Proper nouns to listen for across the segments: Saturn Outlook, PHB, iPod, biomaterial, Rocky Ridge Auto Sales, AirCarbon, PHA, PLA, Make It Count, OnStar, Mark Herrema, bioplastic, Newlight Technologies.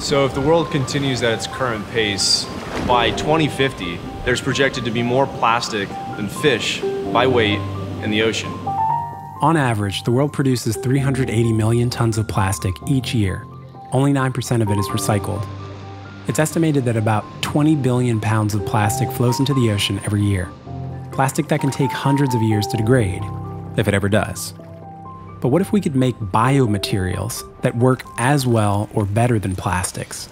So if the world continues at its current pace, by 2050, there's projected to be more plastic than fish by weight in the ocean. On average, the world produces 380 million tons of plastic each year. Only 9% of it is recycled. It's estimated that about 20 billion pounds of plastic flows into the ocean every year. Plastic that can take hundreds of years to degrade, if it ever does. But what if we could make biomaterials that work as well or better than plastics?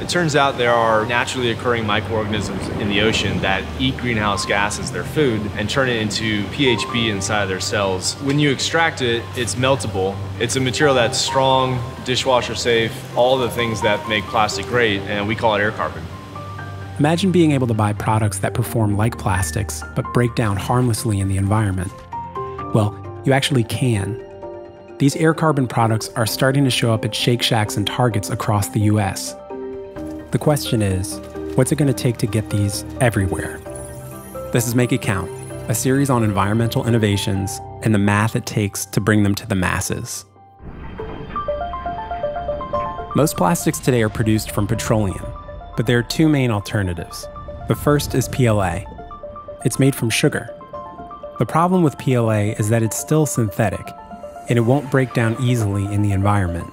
It turns out there are naturally occurring microorganisms in the ocean that eat greenhouse gas as their food and turn it into PHB inside of their cells. When you extract it, it's meltable. It's a material that's strong, dishwasher safe, all the things that make plastic great, and we call it AirCarbon. Imagine being able to buy products that perform like plastics, but break down harmlessly in the environment. Well, you actually can. These AirCarbon products are starting to show up at Shake Shacks and Targets across the US. The question is, what's it going to take to get these everywhere? This is Make It Count, a series on environmental innovations and the math it takes to bring them to the masses. Most plastics today are produced from petroleum. But there are two main alternatives. The first is PLA. It's made from sugar. The problem with PLA is that it's still synthetic, and it won't break down easily in the environment.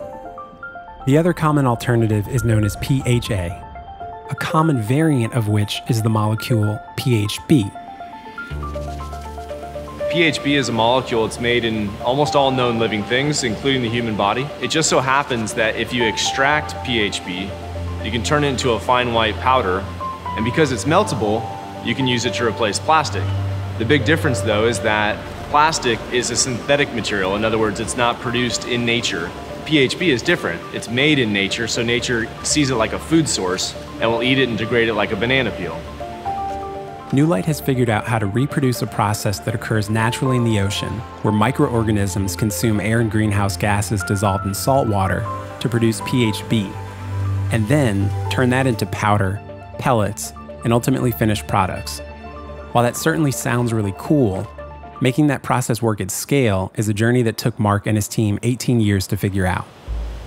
The other common alternative is known as PHA, a common variant of which is the molecule PHB. PHB is a molecule. It's made in almost all known living things, including the human body. It just so happens that if you extract PHB, you can turn it into a fine white powder, and because it's meltable, you can use it to replace plastic. The big difference, though, is that plastic is a synthetic material. In other words, it's not produced in nature. PHB is different. It's made in nature, so nature sees it like a food source and will eat it and degrade it like a banana peel. Newlight has figured out how to reproduce a process that occurs naturally in the ocean, where microorganisms consume air and greenhouse gases dissolved in salt water to produce PHB, and then turn that into powder, pellets, and ultimately finished products. While that certainly sounds really cool, making that process work at scale is a journey that took Mark and his team 18 years to figure out.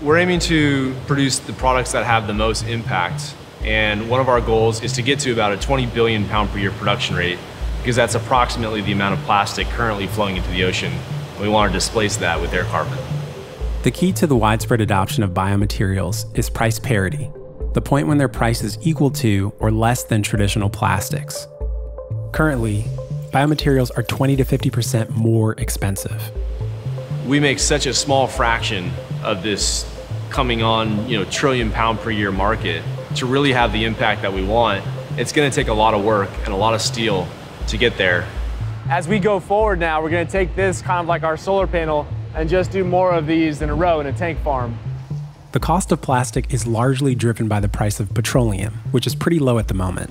We're aiming to produce the products that have the most impact, and one of our goals is to get to about a 20 billion pound per year production rate, because that's approximately the amount of plastic currently flowing into the ocean. We want to displace that with AirCarbon. The key to the widespread adoption of biomaterials is price parity, the point when their price is equal to or less than traditional plastics. Currently, biomaterials are 20 to 50% more expensive. We make such a small fraction of this coming on, trillion pound per year market to really have the impact that we want. It's going to take a lot of work and a lot of steel to get there. As we go forward now, we're going to take this kind of like our solar panel and just do more of these in a row in a tank farm. The cost of plastic is largely driven by the price of petroleum, which is pretty low at the moment.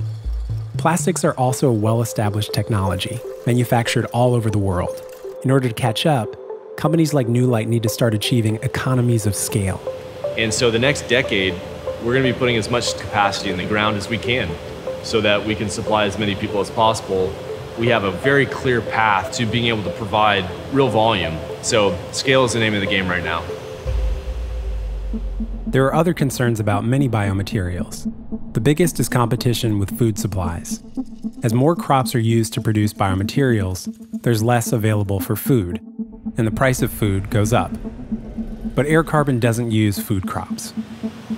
Plastics are also a well-established technology, manufactured all over the world. In order to catch up, companies like Newlight need to start achieving economies of scale. And so the next decade, we're going to be putting as much capacity in the ground as we can, so that we can supply as many people as possible. We have a very clear path to being able to provide real volume. So scale is the name of the game right now. There are other concerns about many biomaterials. The biggest is competition with food supplies. As more crops are used to produce biomaterials, there's less available for food, and the price of food goes up. But AirCarbon doesn't use food crops.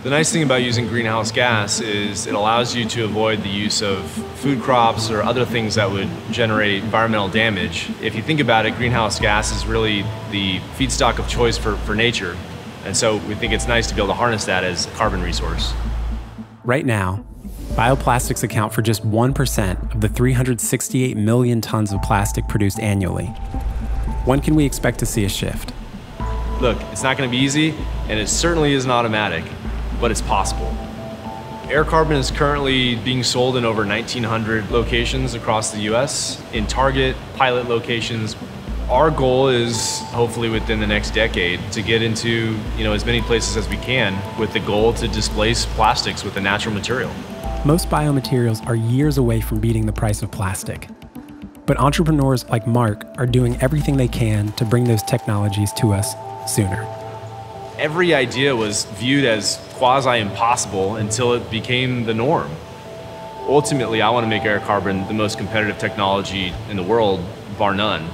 The nice thing about using greenhouse gas is it allows you to avoid the use of food crops or other things that would generate environmental damage. If you think about it, greenhouse gas is really the feedstock of choice for nature. And so we think it's nice to be able to harness that as a carbon resource. Right now, bioplastics account for just 1% of the 368 million tons of plastic produced annually. When can we expect to see a shift? Look, it's not going to be easy, and it certainly isn't automatic, but it's possible. AirCarbon is currently being sold in over 1,900 locations across the US, in Target, pilot locations. Our goal is, hopefully within the next decade, to get into as many places as we can, with the goal to displace plastics with a natural material. Most biomaterials are years away from beating the price of plastic. But entrepreneurs like Mark are doing everything they can to bring those technologies to us sooner. every idea was viewed as quasi-impossible until it became the norm. Ultimately, I want to make AirCarbon the most competitive technology in the world, bar none.